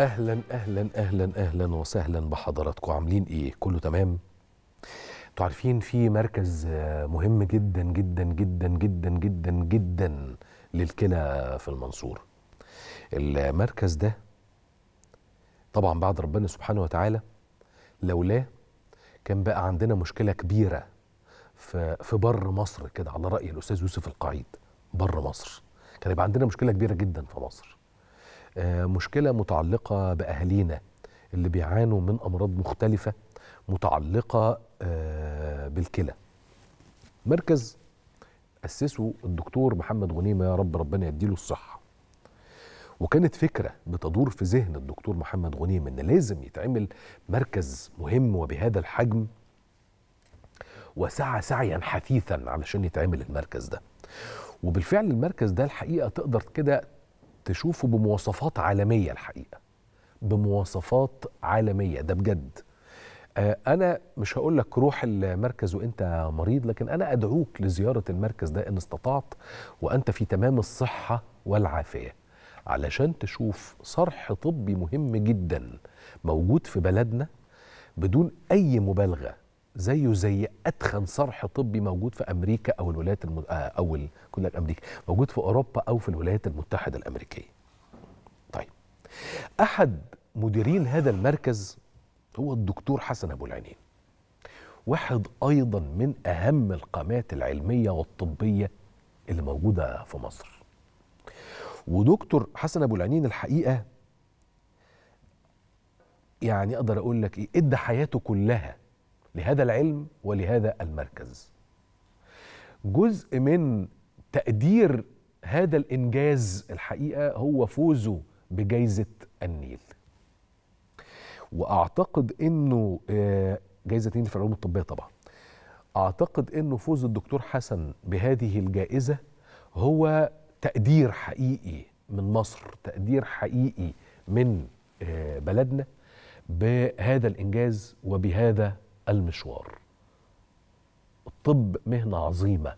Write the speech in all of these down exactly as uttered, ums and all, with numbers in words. اهلا اهلا اهلا اهلا وسهلا بحضراتكم. عاملين ايه؟ كله تمام؟ انتوا عارفين في مركز مهم جدا جدا جدا جدا جدا جدا للكلى في المنصورة. المركز ده طبعا بعد ربنا سبحانه وتعالى لولاه كان بقى عندنا مشكلة كبيرة في في بر مصر كده، على رأي الأستاذ يوسف القعيد. بر مصر كان يبقى عندنا مشكلة كبيرة جدا في مصر، مشكلة متعلقة بأهالينا اللي بيعانوا من أمراض مختلفة متعلقة بالكلى. مركز أسسه الدكتور محمد غنيمه، يا رب ربنا يديله الصحة. وكانت فكرة بتدور في ذهن الدكتور محمد غنيمه إن لازم يتعمل مركز مهم وبهذا الحجم، وسعى سعيا حثيثا علشان يتعمل المركز ده. وبالفعل المركز ده الحقيقة تقدر كده تشوفه بمواصفات عالمية، الحقيقة بمواصفات عالمية، ده بجد. أنا مش هقول لك روح المركز وأنت مريض، لكن أنا أدعوك لزيارة المركز ده إن استطعت وأنت في تمام الصحة والعافية، علشان تشوف صرح طبي مهم جدا موجود في بلدنا بدون أي مبالغة، زيه زي أتخن صرح طبي موجود في أمريكا أو الولايات المد... أو ال... كلها أمريكا، موجود في أوروبا أو في الولايات المتحدة الأمريكية. طيب، أحد مديرين هذا المركز هو الدكتور حسن أبو العينين، واحد أيضا من أهم القامات العلمية والطبية اللي موجودة في مصر. ودكتور حسن أبو العينين الحقيقة يعني أقدر أقول لك إيه، إدى حياته كلها لهذا العلم ولهذا المركز. جزء من تقدير هذا الإنجاز الحقيقة هو فوزه بجائزة النيل. وأعتقد إنه جائزة النيل في العلوم الطبية طبعا. أعتقد إنه فوز الدكتور حسن بهذه الجائزة هو تقدير حقيقي من مصر، تقدير حقيقي من بلدنا بهذا الإنجاز وبهذا المشوار. الطب مهنة عظيمة،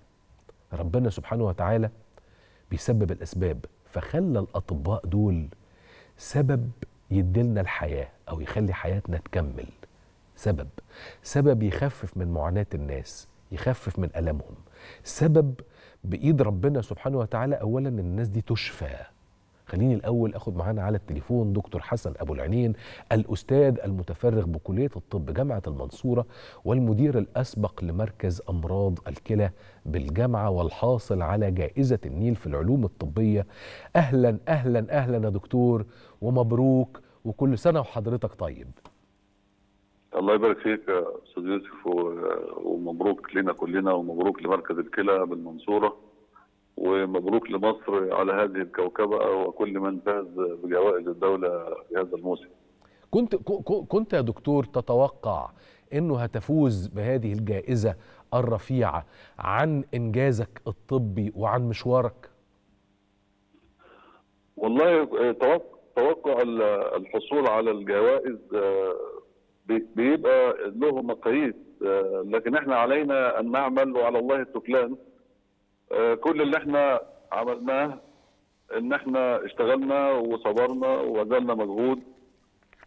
ربنا سبحانه وتعالى بيسبب الأسباب، فخلى الأطباء دول سبب يدلنا الحياة أو يخلي حياتنا تكمل، سبب سبب يخفف من معاناة الناس، يخفف من ألمهم، سبب بإيد ربنا سبحانه وتعالى أولا إن الناس دي تشفى. خليني الأول أخد معانا على التليفون دكتور حسن أبو العينين، الأستاذ المتفرغ بكلية الطب جامعة المنصورة والمدير الأسبق لمركز أمراض الكلى بالجامعة والحاصل على جائزة النيل في العلوم الطبية. أهلا أهلا أهلا يا دكتور ومبروك، وكل سنة وحضرتك طيب. الله يبارك فيك يا أستاذ يوسف، ومبروك لنا كلنا ومبروك لمركز الكلى بالمنصورة ومبروك لمصر على هذه الكوكبة وكل من فاز بجوائز الدولة في هذا الموسم. كنت كنت يا دكتور تتوقع أنه هتفوز بهذه الجائزة الرفيعة عن إنجازك الطبي وعن مشوارك؟ والله توقع الحصول على الجوائز بيبقى له مقاييس، لكن احنا علينا أن نعمل وعلى الله التكلان. كل اللي احنا عملناه ان احنا اشتغلنا وصبرنا وبذلنا مجهود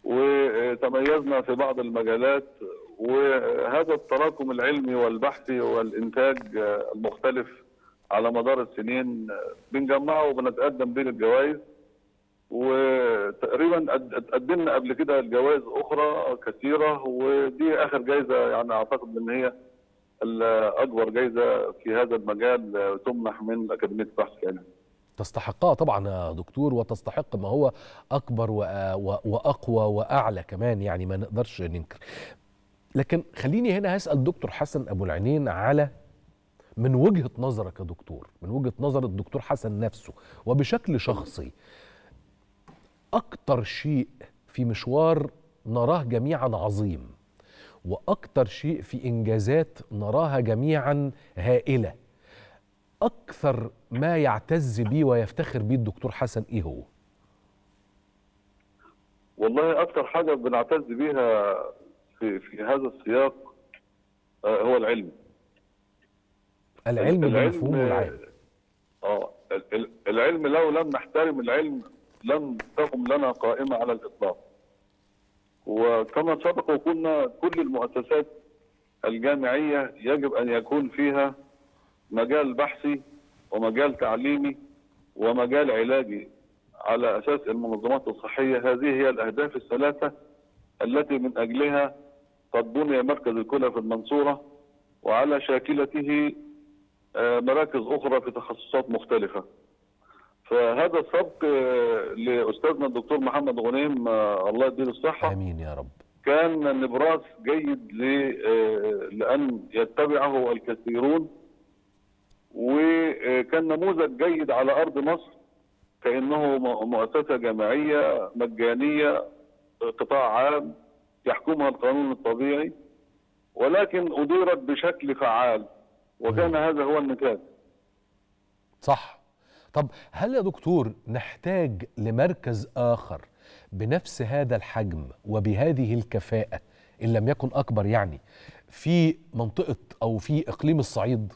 وتميزنا في بعض المجالات، وهذا التراكم العلمي والبحثي والانتاج المختلف على مدار السنين بنجمعه وبنتقدم بيه للجوائز. وتقريبا قدمنا قبل كده الجوائز اخرى كثيره، ودي اخر جائزه يعني اعتقد ان هي الأكبر جائزة في هذا المجال تمنح من أكاديمية البحث، يعني تستحقها طبعا يا دكتور، وتستحق ما هو أكبر وأقوى وأعلى كمان، يعني ما نقدرش ننكر. لكن خليني هنا هسأل دكتور حسن أبو العينين على من وجهة نظرك يا دكتور، من وجهة نظر الدكتور حسن نفسه وبشكل شخصي، أكتر شيء في مشوار نراه جميعا عظيم وأكتر شيء في إنجازات نراها جميعا هائلة، أكثر ما يعتز بيه ويفتخر بيه الدكتور حسن إيه هو؟ والله أكثر حاجة بنعتز بيها في, في هذا السياق هو العلم. العلم بالمفهوم العام. آه العلم لو لم نحترم العلم لم تقم لنا قائمة على الإطلاق. وكما سبق وقلنا كل المؤسسات الجامعية يجب أن يكون فيها مجال بحثي ومجال تعليمي ومجال علاجي على أساس المنظمات الصحية. هذه هي الأهداف الثلاثة التي من أجلها قد بني مركز الكلى في المنصورة وعلى شاكلته مراكز أخرى في تخصصات مختلفة. فهذا السبق لأستاذنا الدكتور محمد غنيمه الله يديله الصحة، آمين يا رب، كان النبراس جيد لأن يتبعه الكثيرون، وكان نموذج جيد على أرض مصر كأنه مؤسسة جامعية مجانية قطاع عام يحكمها القانون الطبيعي، ولكن أديرت بشكل فعال وكان هذا هو النتاج. صح. طب هل يا دكتور نحتاج لمركز آخر بنفس هذا الحجم وبهذه الكفاءة إن لم يكن أكبر يعني في منطقة أو في إقليم الصعيد؟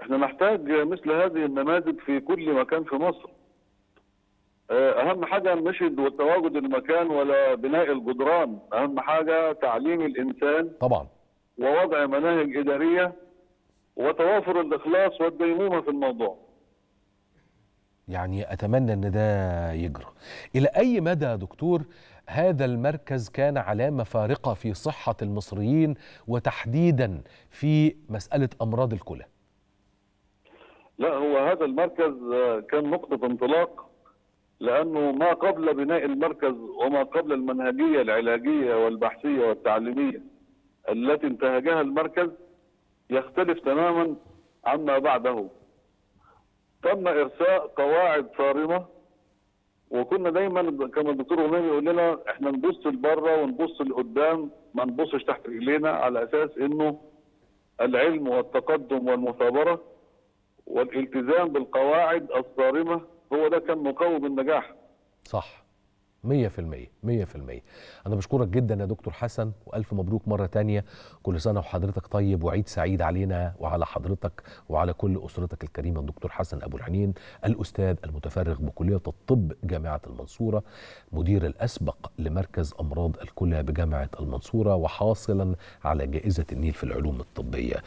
احنا نحتاج مثل هذه النماذج في كل مكان في مصر. أهم حاجة مش والتواجد المكان ولا بناء الجدران، أهم حاجة تعليم الإنسان طبعا ووضع مناهج إدارية وتوافر الإخلاص والديمومة في الموضوع. يعني أتمنى أن ده يجرى. إلى أي مدى يا دكتور هذا المركز كان علامة فارقة في صحة المصريين وتحديدا في مسألة أمراض الكلى؟ لا، هو هذا المركز كان نقطة انطلاق، لأنه ما قبل بناء المركز وما قبل المنهجية العلاجية والبحثية والتعليمية التي انتهجها المركز يختلف تماما عما بعده. تم إرساء قواعد صارمة، وكنا دايما كما الدكتور غنيمه يقول لنا احنا نبص لبره ونبص لقدام، ما نبصش تحت رجلينا، على أساس إنه العلم والتقدم والمثابرة والالتزام بالقواعد الصارمة هو ده كان مقوم النجاح. صح، مية في المية، مية في المية. أنا بشكرك جدا يا دكتور حسن، وألف مبروك مرة تانية، كل سنة وحضرتك طيب وعيد سعيد علينا وعلى حضرتك وعلى كل أسرتك الكريمة. الدكتور حسن أبو العينين، الأستاذ المتفرغ بكلية الطب جامعة المنصورة، مدير الأسبق لمركز أمراض الكلى بجامعة المنصورة، وحاصلا على جائزة النيل في العلوم الطبية.